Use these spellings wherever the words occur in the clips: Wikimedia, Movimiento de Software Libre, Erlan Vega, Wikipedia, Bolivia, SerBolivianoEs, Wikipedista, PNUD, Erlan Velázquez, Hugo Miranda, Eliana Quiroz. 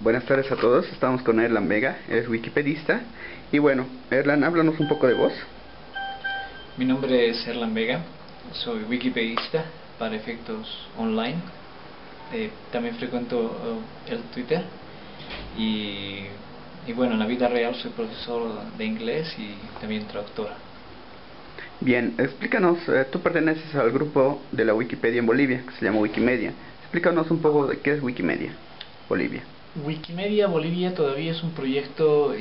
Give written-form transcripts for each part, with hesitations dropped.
Buenas tardes a todos, estamos con Erlan Vega, es wikipedista. Y bueno, Erlan, háblanos un poco de vos. Mi nombre es Erlan Vega, soy wikipedista para efectos online. También frecuento el Twitter y bueno, en la vida real soy profesor de inglés y también traductora. Bien, explícanos, tú perteneces al grupo de la Wikipedia en Bolivia, que se llama Wikimedia. Explícanos un poco de qué es Wikimedia Bolivia. Wikimedia Bolivia todavía es un proyecto,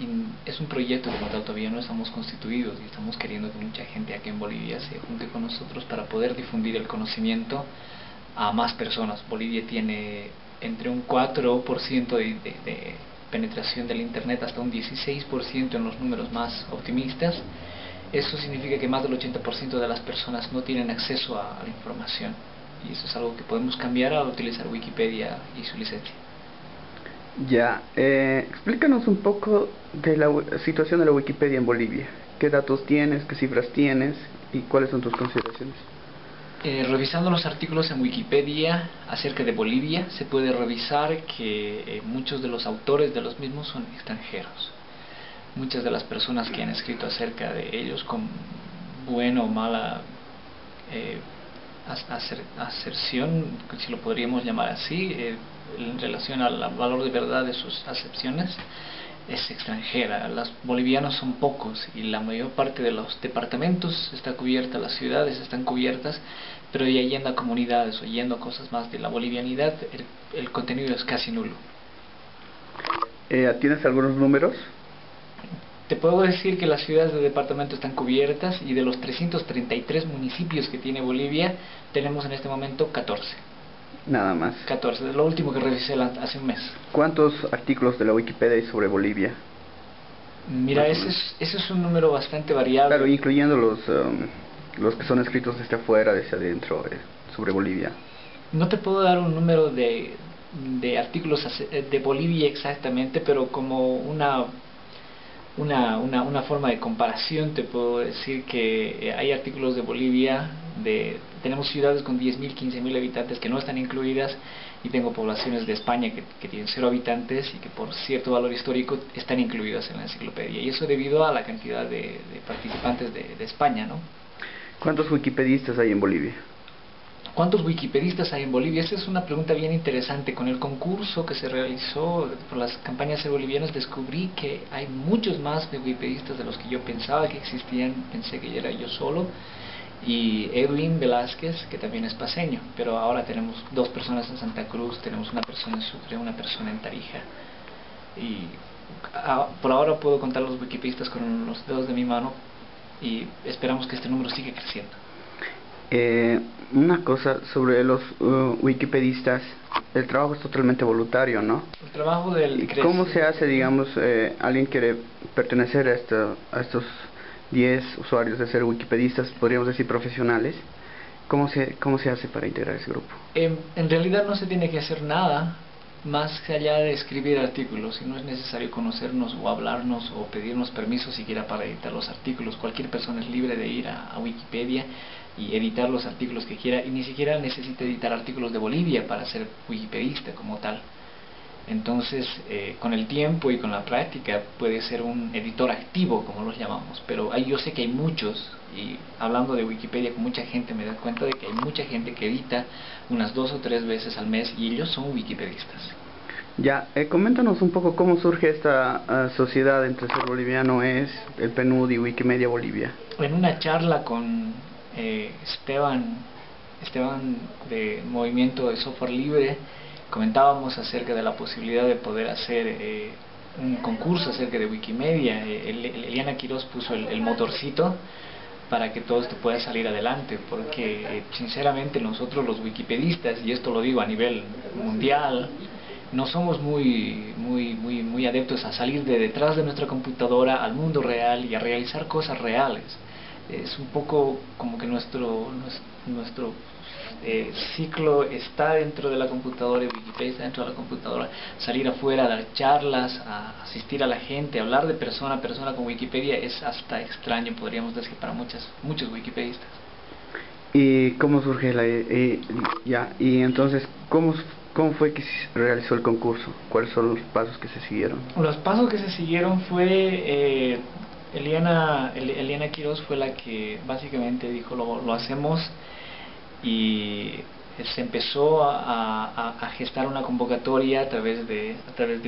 como tal, todavía no estamos constituidos y estamos queriendo que mucha gente aquí en Bolivia se junte con nosotros para poder difundir el conocimiento a más personas. Bolivia tiene entre un 4% de penetración del internet hasta un 16% en los números más optimistas. Eso significa que más del 80% de las personas no tienen acceso a la información. Y eso es algo que podemos cambiar al utilizar Wikipedia y su licencia. Ya, explícanos un poco de la situación de la Wikipedia en Bolivia. ¿Qué datos tienes, qué cifras tienes y cuáles son tus consideraciones? Revisando los artículos en Wikipedia acerca de Bolivia, se puede revisar que muchos de los autores de los mismos son extranjeros. Muchas de las personas que han escrito acerca de ellos con buena o mala aserción, si lo podríamos llamar así, en relación al valor de verdad de sus acepciones, es extranjera. Los bolivianos son pocos y la mayor parte de los departamentos está cubierta, las ciudades están cubiertas, pero ya yendo a comunidades o yendo a cosas más de la bolivianidad, el contenido es casi nulo. ¿Tienes algunos números? Te puedo decir que las ciudades de departamento están cubiertas y de los 333 municipios que tiene Bolivia, tenemos en este momento 14. Nada más. 14, lo último que revisé hace un mes. ¿Cuántos artículos de la Wikipedia hay sobre Bolivia? Mira, ese es un número bastante variable. Claro, incluyendo los que son escritos desde afuera, desde adentro, sobre Bolivia. No te puedo dar un número de artículos de Bolivia exactamente, pero como una forma de comparación te puedo decir que hay artículos de Bolivia, tenemos ciudades con 10.000, 15.000 habitantes que no están incluidas, y tengo poblaciones de España que tienen 0 habitantes y que por cierto valor histórico están incluidas en la enciclopedia, y eso debido a la cantidad de participantes de España, ¿no? ¿Cuántos wikipedistas hay en Bolivia? ¿Cuántos wikipedistas hay en Bolivia? Esa es una pregunta bien interesante. Con el concurso que se realizó por las campañas SerBolivianas descubrí que hay muchos más wikipedistas de los que yo pensaba que existían. Pensé que ya era yo solo y Erlan Velázquez, que también es paceño, pero ahora tenemos 2 personas en Santa Cruz, tenemos una persona en Sucre, una persona en Tarija, y por ahora puedo contar los wikipedistas con los dedos de mi mano y esperamos que este número siga creciendo. Una cosa sobre los wikipedistas, el trabajo es totalmente voluntario, ¿no? El trabajo del... ¿Cómo se hace, digamos, alguien quiere pertenecer a estos 10 usuarios de ser wikipedistas, podríamos decir profesionales? ¿Cómo se hace para integrar ese grupo? En realidad no se tiene que hacer nada más allá de escribir artículos, y no es necesario conocernos o hablarnos o pedirnos permiso siquiera para editar los artículos. Cualquier persona es libre de ir a Wikipedia y editar los artículos que quiera, y ni siquiera necesita editar artículos de Bolivia para ser wikipedista como tal. Entonces, con el tiempo y con la práctica puede ser un editor activo, como los llamamos, pero yo sé que hay muchos, y hablando de Wikipedia con mucha gente me da cuenta de que hay mucha gente que edita unas 2 o 3 veces al mes, y ellos son wikipedistas. Ya, coméntanos un poco cómo surge esta sociedad entre SerBolivianoEs, el PNUD y Wikimedia Bolivia. En una charla con Esteban de Movimiento de Software Libre, comentábamos acerca de la posibilidad de poder hacer un concurso acerca de Wikimedia. Eliana Quiroz puso el motorcito para que todo esto pueda salir adelante, porque sinceramente nosotros los wikipedistas, y esto lo digo a nivel mundial, no somos muy adeptos a salir de detrás de nuestra computadora al mundo real y a realizar cosas reales. Es un poco como que nuestro ciclo está dentro de la computadora, y Wikipedia está dentro de la computadora. Salir afuera, dar charlas, a asistir a la gente, hablar de persona a persona con Wikipedia es hasta extraño, podríamos decir, para muchos wikipedistas. ¿Y cómo surge entonces, cómo ¿Cómo fue que se realizó el concurso? ¿Cuáles son los pasos que se siguieron? Los pasos que se siguieron fue... Eliana Quiroz fue la que básicamente dijo lo hacemos, y se empezó a gestar una convocatoria a través de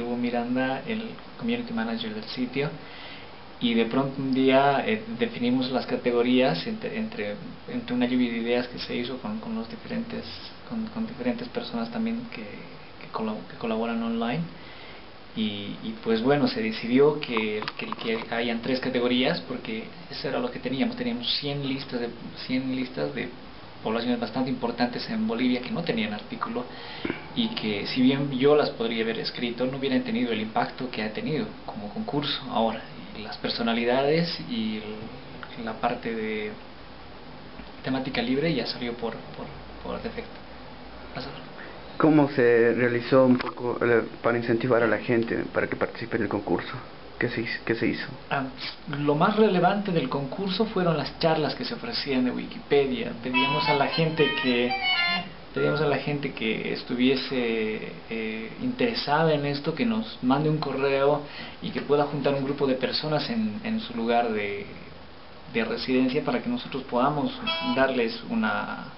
Hugo Miranda, el community manager del sitio, y de pronto un día definimos las categorías entre una lluvia de ideas que se hizo con diferentes personas también que colaboran online. Y pues bueno, se decidió que hayan 3 categorías, porque eso era lo que teníamos 100 listas de poblaciones bastante importantes en Bolivia que no tenían artículo, y que si bien yo las podría haber escrito, no hubieran tenido el impacto que ha tenido como concurso ahora. Y las personalidades y la parte de temática libre ya salió por defecto. Pásalo. ¿Cómo se realizó un poco para incentivar a la gente para que participe en el concurso? ¿Qué se hizo? Lo más relevante del concurso fueron las charlas que se ofrecían de Wikipedia. Pedíamos a la gente que estuviese interesada en esto, que nos mande un correo y que pueda juntar un grupo de personas en su lugar de residencia, para que nosotros podamos darles una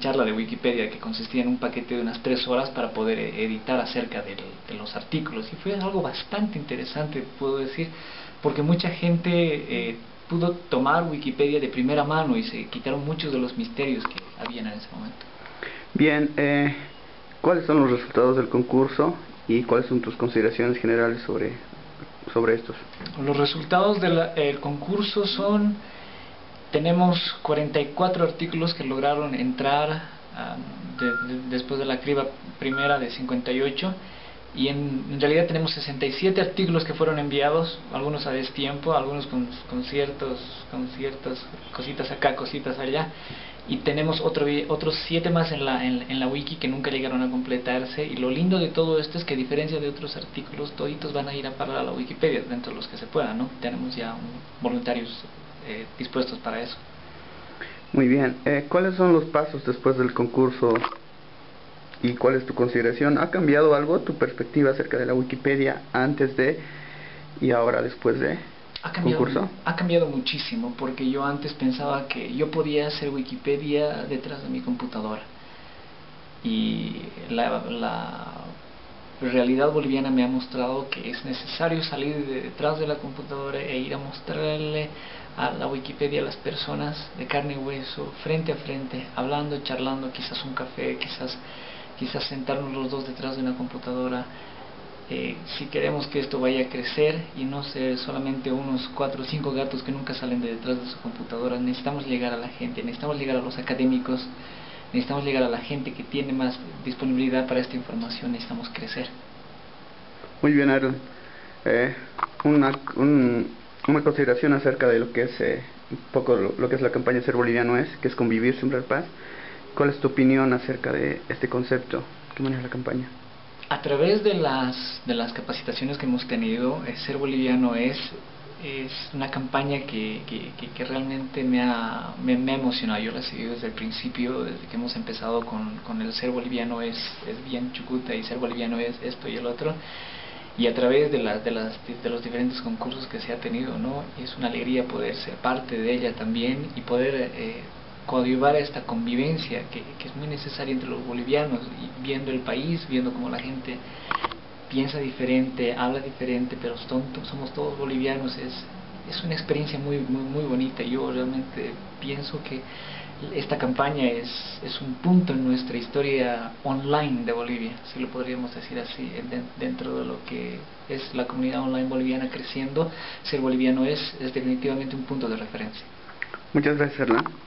charla de Wikipedia que consistía en un paquete de unas 3 horas para poder editar acerca de los artículos. Y fue algo bastante interesante, puedo decir, porque mucha gente pudo tomar Wikipedia de primera mano y se quitaron muchos de los misterios que habían en ese momento. Bien, ¿cuáles son los resultados del concurso y cuáles son tus consideraciones generales sobre estos? Los resultados del concurso son... Tenemos 44 artículos que lograron entrar después de la criba primera de 58, y en realidad tenemos 67 artículos que fueron enviados, algunos a destiempo, algunos con ciertas cositas acá, cositas allá, y tenemos otros 7 más en la wiki que nunca llegaron a completarse. Y lo lindo de todo esto es que, a diferencia de otros artículos, toditos van a ir a parar a la Wikipedia dentro de los que se puedan, ¿no? Tenemos ya voluntarios dispuestos para eso. Muy bien, ¿cuáles son los pasos después del concurso y cuál es tu consideración? ¿Ha cambiado algo tu perspectiva acerca de la Wikipedia antes de y ahora después de concurso? Ha cambiado muchísimo, porque yo antes pensaba que yo podía hacer Wikipedia detrás de mi computadora, y la realidad boliviana me ha mostrado que es necesario salir de detrás de la computadora e ir a mostrarle a la Wikipedia a las personas de carne y hueso, frente a frente, hablando, charlando, quizás un café, quizás sentarnos los dos detrás de una computadora, si queremos que esto vaya a crecer y no ser solamente unos 4 o 5 gatos que nunca salen de detrás de su computadora. Necesitamos llegar a la gente, necesitamos llegar a los académicos, necesitamos llegar a la gente que tiene más disponibilidad para esta información, necesitamos crecer. Muy bien, Erlan. Una consideración acerca de lo que es un poco lo que es la campaña SerBolivianoEs, que es convivir, sembrar paz. ¿Cuál es tu opinión acerca de este concepto que maneja la campaña? A través de las capacitaciones que hemos tenido, SerBolivianoEs es una campaña que realmente me ha emocionado. Yo la he seguido desde el principio, desde que hemos empezado con el SerBolivianoEs es bien chucuta, y SerBolivianoEs esto y el otro, y a través de los diferentes concursos que se ha tenido, ¿no? Es una alegría poder ser parte de ella también y poder coadyuvar a esta convivencia que es muy necesaria entre los bolivianos, y viendo el país, viendo cómo la gente piensa diferente, habla diferente, pero somos todos bolivianos. Es una experiencia muy, muy, muy bonita. Yo realmente pienso que esta campaña es un punto en nuestra historia online de Bolivia, si lo podríamos decir así, dentro de lo que es la comunidad online boliviana creciendo. SerBolivianoEs es definitivamente un punto de referencia. Muchas gracias, Erlan.